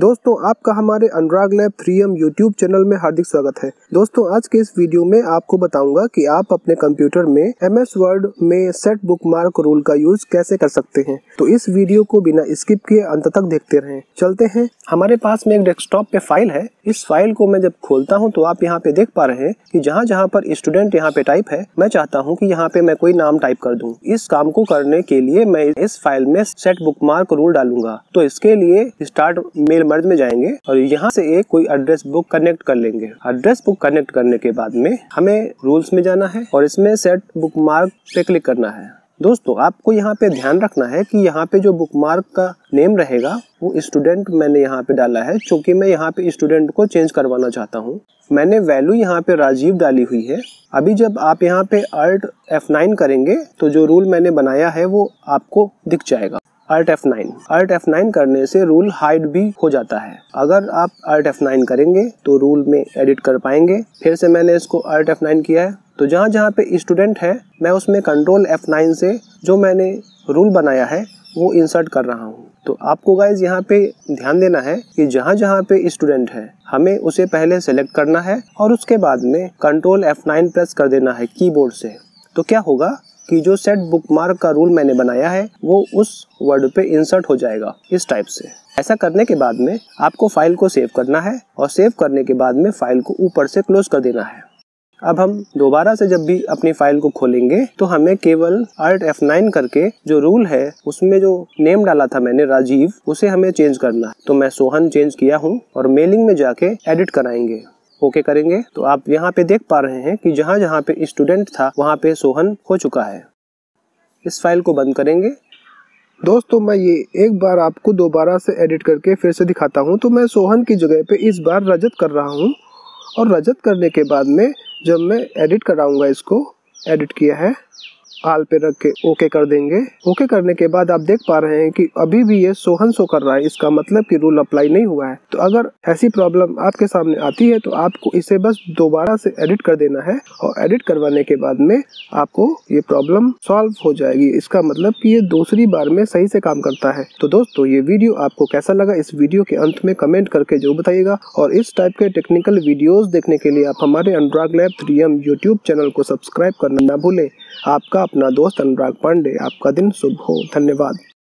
दोस्तों आपका हमारे Anurag lab 3M YouTube channel में हार्दिक स्वागत है। दोस्तों आज के इस वीडियो में आपको बताऊंगा कि आप अपने कंप्यूटर में MS Word में सेट बुकमार्क रूल का यूज कैसे कर सकते हैं। तो इस वीडियो को बिना स्किप किए अंत तक देखते रहें। चलते हैं। हमारे पास में एक डेस्कटॉप पे फाइल है। इस फाइल को मैं जब खोलता हूँ तो आप यहाँ पे देख पा रहे हैं कि जहाँ जहाँ पर स्टूडेंट यहाँ पे टाइप है, मैं चाहता हूँ कि यहाँ पे मैं कोई नाम टाइप कर दूँ। इस काम को करने के लिए मैं इस फाइल में सेट बुकमार्क रूल डालूंगा। तो इसके लिए स्टार्ट मेल मर्ज में जाएंगे और यहाँ से एक कोई एड्रेस बुक कनेक्ट कर लेंगे। एड्रेस बुक कनेक्ट करने के बाद में हमें रूल्स में जाना है और इसमें सेट बुकमार्क पे क्लिक करना है। दोस्तों आपको यहाँ पे ध्यान रखना है कि यहाँ पे जो बुकमार्क का नेम रहेगा वो स्टूडेंट मैंने यहाँ पे डाला है, क्योंकि मैं यहाँ पे स्टूडेंट को चेंज करवाना चाहता हूँ। मैंने वैल्यू यहाँ पे राजीव डाली हुई है। अभी जब आप यहाँ पे अल्ट F9 करेंगे तो जो रूल मैंने बनाया है वो आपको दिख जाएगा। Alt F9 करने से रूल हाइड भी हो जाता है। अगर आप Alt F9 करेंगे तो रूल में एडिट कर पाएंगे। फिर से मैंने इसको Alt F9 किया है। तो जहाँ जहाँ पे स्टूडेंट है मैं उसमें कंट्रोल F9 से जो मैंने रूल बनाया है वो इंसर्ट कर रहा हूँ। तो आपको गाइज यहाँ पे ध्यान देना है कि जहाँ जहाँ पे स्टूडेंट है हमें उसे पहले सेलेक्ट करना है और उसके बाद में कंट्रोल F9 प्रेस कर देना है कीबोर्ड से। तो क्या होगा कि जो सेट बुकमार्क का रूल मैंने बनाया है वो उस वर्ड पे इंसर्ट हो जाएगा इस टाइप से। ऐसा करने के बाद में आपको फाइल को सेव करना है और सेव करने के बाद में फाइल को ऊपर से क्लोज कर देना है। अब हम दोबारा से जब भी अपनी फाइल को खोलेंगे तो हमें केवल Alt F9 करके जो रूल है उसमें जो नेम डाला था मैंने राजीव, उसे हमें चेंज करना है। तो मैं सोहन चेंज किया हूँ और मेलिंग में जाके एडिट कराएंगे, ओके करेंगे। तो आप यहाँ पे देख पा रहे हैं कि जहाँ जहाँ पे स्टूडेंट था वहाँ पे सोहन हो चुका है। इस फाइल को बंद करेंगे। दोस्तों मैं ये एक बार आपको दोबारा से एडिट करके फिर से दिखाता हूँ। तो मैं सोहन की जगह पे इस बार रजत कर रहा हूँ और रजत करने के बाद में जब मैं एडिट कराऊँगा, इसको एडिट किया है, आल पे रख के ओके कर देंगे। ओके करने के बाद आप देख पा रहे हैं कि अभी भी ये सोहन शो कर रहा है। इसका मतलब कि रूल अप्लाई नहीं हुआ है। तो अगर ऐसी प्रॉब्लम आपके सामने आती है तो आपको इसे बस दोबारा से एडिट कर देना है और एडिट करवाने के बाद में आपको ये प्रॉब्लम सॉल्व हो जाएगी। इसका मतलब कि ये दूसरी बार में सही से काम करता है। तो दोस्तों ये वीडियो आपको कैसा लगा इस वीडियो के अंत में कमेंट करके जरूर बताइएगा और इस टाइप के टेक्निकल वीडियोज देखने के लिए आप हमारे Anurag lab 3M YouTube channel को सब्सक्राइब करना ना भूलें। आपका अपना दोस्त अनुराग पांडे। आपका दिन शुभ हो। धन्यवाद।